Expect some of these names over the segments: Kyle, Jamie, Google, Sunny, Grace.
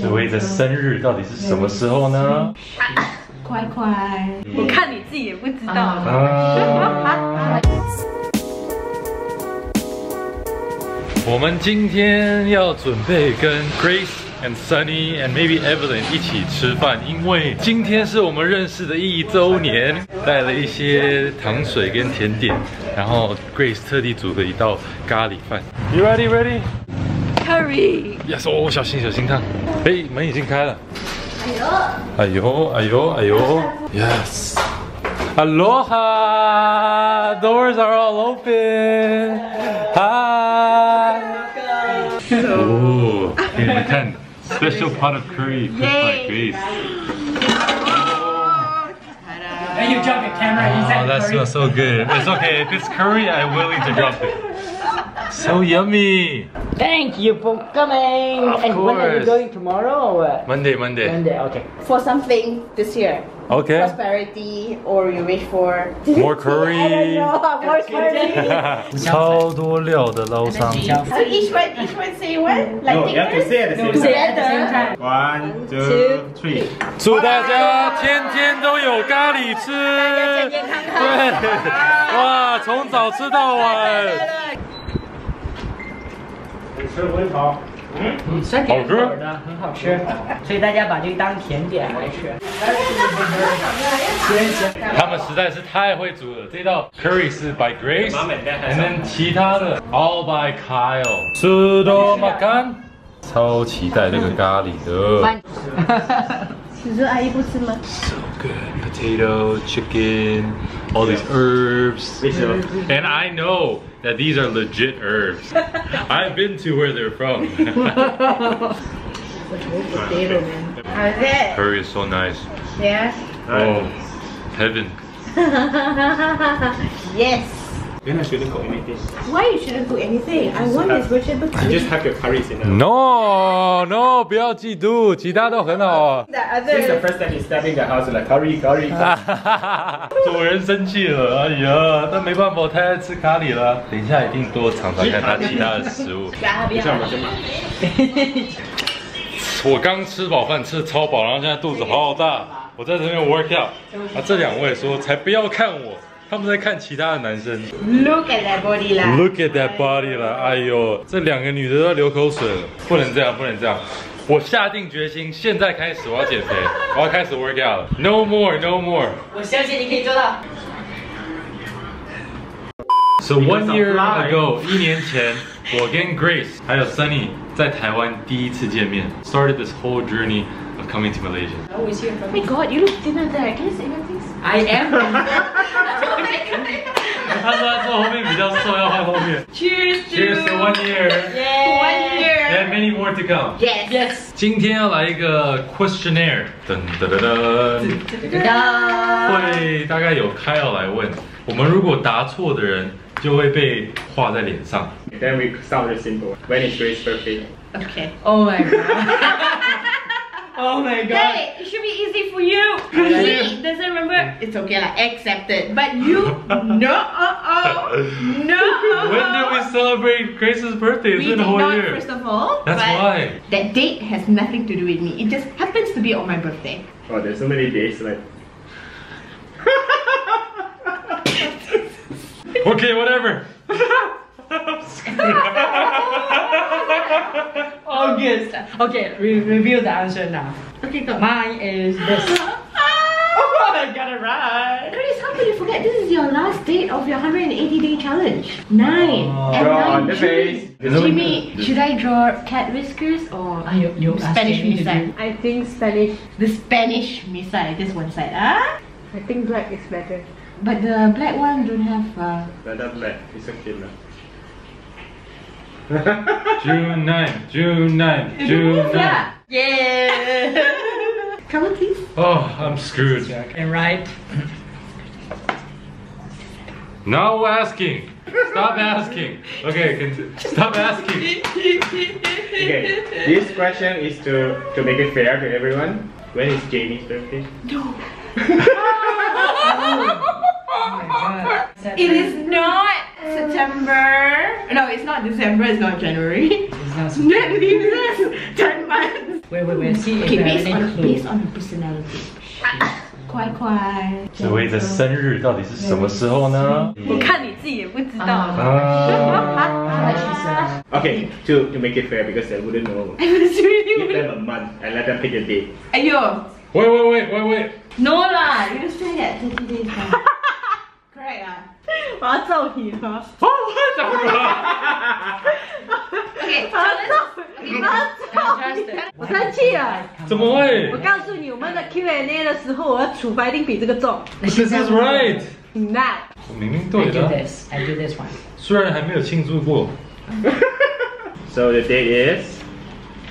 紫薇的生日到底是什么时候呢？乖乖，我看你自己也不知道。我们今天要准备跟 Grace。 and Sunny and maybe Evelyn 一起吃饭，因为今天是我们认识的1周年，带了一些糖水跟甜点，然后 Grace 特地煮了一道咖喱饭。You ready? Ready? Curry. Yes. 哦，小心小心烫。哎，门已经开了。哎呦！哎呦！哎呦！哎呦 ！Yes. Aloha. Doors are all open. Hi. Oh, 给你们看。 Special pot of curry cooked by Grace. And you drop the camera. Oh, that smells so good. It's okay. If it's curry, I'm willing to drop it. So yummy. Thank you for coming. Of course. When are you going tomorrow or what? Monday. Okay. For something this year. Okay. Prosperity or you wish for more curry. More curry. 超多料的捞上。So each one say what? Like you have to say at the same time. 1, 2, 3. 祝大家天天都有咖喱吃。健健康康。对。哇，从早吃到晚。吃回头。嗯，酸甜口的很好吃，所以大家把这个当甜点来吃。 他们实在是太会煮了，这道 curry 是 by Grace， and then 其他的 all by Kyle。吃多嘛干，超期待那个咖喱的。你说阿姨不吃吗 ？So good, potato, chicken, all these herbs, and I know that these are legit herbs. I've been to where they're from. Potato, man. How's it? Curry is so nice. Yeah. Oh, heaven. Yes. Then I shouldn't cook anything. Why you shouldn't cook anything? I want this vegetable curry. You just have your curries in there. No, 不要嫉妒，其他都很好。This is the first time he's stepping the house like curry. 主人生气了，哎呀，但没办法，太爱吃咖喱了。等一下一定多尝尝看他其他的食物。等一下我先买。 我刚吃饱饭，吃超饱，然后现在肚子好大。我在这边 work out， 啊，这2位说才不要看我，他们在看其他的男生。Look at that body 啦 ！Look at that body 啦！哎呦，这2个女的都要流口水了，不能这样，不能这样。我下定决心，现在开始我要减肥，我要开始 work out 了。No more, no more。我相信你可以做到。So 1 year ago， 1年前，我跟 Grace 还有 Sunny。 在台湾第一次见面 ，started this whole journey of coming to Malaysia. Oh, my God, you look thinner there. Can you say anything? I am. 他说他坐后面比较瘦，要换后面。Cheers to. Cheers to 1 year. Yeah. 1 year. And many more to come. Yes. Yes. 今天要来一个 questionnaire， 噔噔噔噔，会大概有Kyle来问我们，如果答错的人。 就会被画在脸上。Then we sound simple. When is Grace's birthday? Okay. Oh my god. Oh my god. Hey, it should be easy for you. He doesn't remember. It's okay, like accepted. But you, no. When did we celebrate Grace's birthday? It's been a whole year. First of all, that's why. That date has nothing to do with me. It just happens to be on my birthday. Oh, there's so many dates like. Okay, whatever. August. Okay, reveal the answer now. Okay, go. Mine is this. Oh, I got it right. Grace, how can you forget? This is your last date of your 180-day challenge. 9. Oh, and 9 on the face. Jimmy, should I draw cat whiskers or Spanish missile? I think Spanish. The Spanish missile, this one side, huh? I think black is better. But the black one don't have that black, it's okay now. June 9. Yeah. Come on please. Oh, I'm screwed. And right. No asking. Stop asking. Okay, stop asking. Okay, this question is to make it fair to everyone. When is Jamie's birthday? No. It is not September. No, it's not December. It's not January. It's not September. 10 months. Wait. See, okay, based on personality.所谓的生日到底是什么时候呢？我看你自己也不知道。Okay, to make it fair, because I wouldn't know. Give them a month and let them pick a date. Ayo. Wait. No lah, you just say that 30 days. Correct ah. 我要揍你了。哦，怎么了？ 我生气了！怎么会？我告诉你，我们的 Q&A 的时候，我的处罚一定比这个重。This is right. Not. 我明明对的。I do this one. 虽然还没有庆祝过。So the date is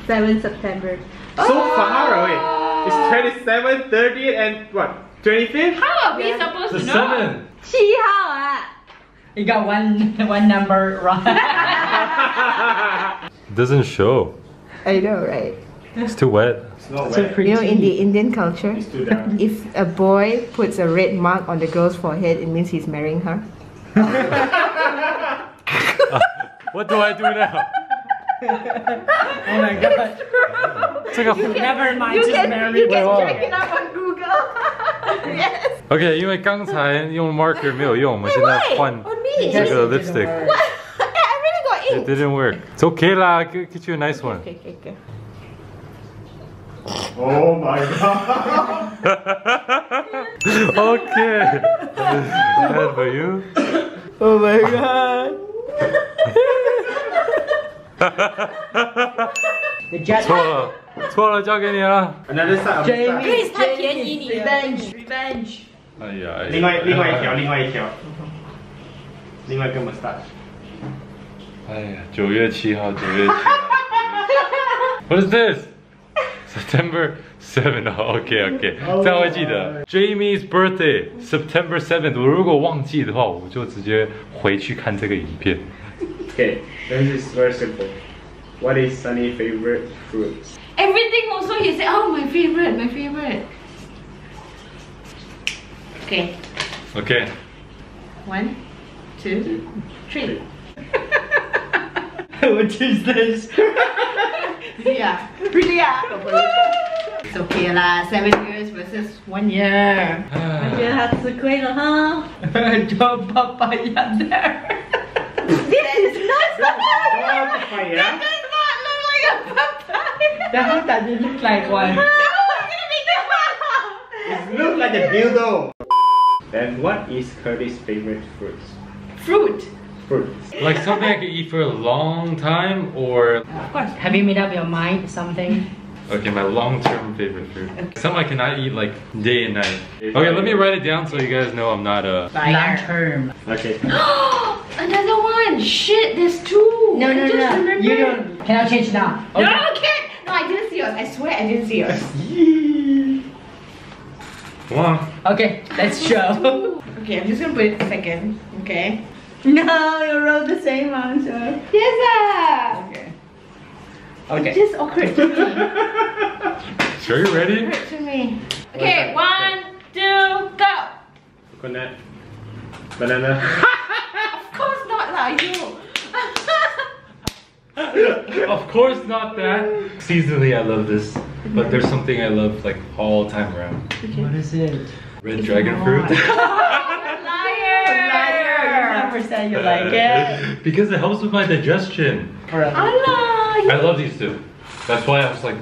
7 September. So far away. It's 27, 30, and what? 25th. How are we supposed to know? 7. 7号啊。You got one number wrong. Doesn't show. I know, right? It's too wet. It's not wet. You know, in the Indian culture, if a boy puts a red mark on the girl's forehead, it means he's marrying her. What do I do now? Oh my god. You can check it up on Google. Yes. Okay, 因为刚才用 marker 没有用，我们现在换这个 lipstick. It didn't work. It's okay lah, I'll get you a nice one. Okay. Oh my god. Okay. Bad for you. Oh my god. The judge. 错了，交给你了。Another side. Jamie, 他便宜你 revenge. 哎呀，另外一根 mustache。 哎呀，9月7号，9月7号。What is this? September 7th. Okay. 这样会记得。Jamie's birthday, September 7th. 我如果忘记的话，我就直接回去看这个影片。Okay, this is very simple. What is Sunny's favorite fruits? Everything. Also, he said, "Oh, my favorite." Okay. 1, 2, 3. What is this? Yeah. It's okay lah. 7 years versus 1 year. 1 year 他吃亏了哈。Drop papaya there. This is not papaya. That does not look like a papaya. The house doesn't look like one. No, it's gonna be the house. It looks like a dildo. Then what is Curdy's favorite fruit? Like something I could eat for a long time, or of course. Have you made up your mind something? Okay, my long-term favorite food. Something I cannot eat like day and night. Okay, let me write it down so you guys know I'm not a long-term. Okay. Another one. Shit, there's two. No. You don't. Can I change now? Okay. No, I can't. No, I didn't see yours. I swear I didn't see yours. Wow. Okay, let's show. Okay, I'm just gonna put it second. Okay. No, you wrote the same answer. Yes, sir. Okay. Just awkward to me. Sure, you ready? Awkward to me. Okay, 1, 2, go. Coconut. Banana. Of course not, like you. Of course not that. Seasonally, I love this, but there's something I love like all time around. Okay. What is it? Red dragon fruit. You like it because it helps with my digestion. I love these two. That's why I was like,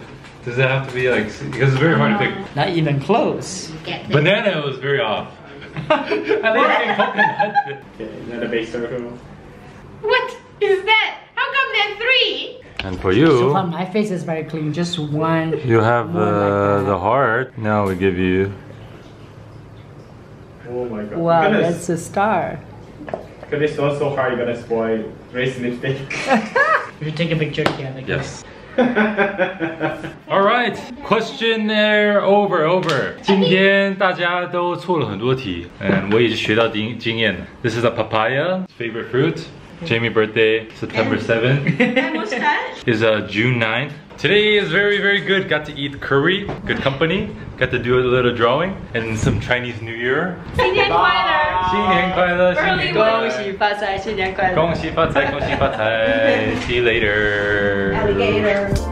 does it have to be like? Because it's very hard to pick. Not even close. Banana was very off. I like coconut. Is that a base circle? What is that? How come there are 3? And for you, so far my face is very clean. Just one. You have the heart. Now we give you. Oh my god! Wow, goodness. That's a star. Because this was so hard, you're gonna spoil Grace's lipstick. If you take a picture, yeah. Yes. All right, questionnaire over. 今天大家都错了很多题，我也是学到经验了。This is a papaya, favorite fruit. Jamie birthday, September 7th. Is June 9th. Today is very, very good. Got to eat curry, good company. Got to do a little drawing and some Chinese New Year. 新年快乐！新年快乐！恭喜发财！新年快乐！恭喜发财！恭喜发财！See you later.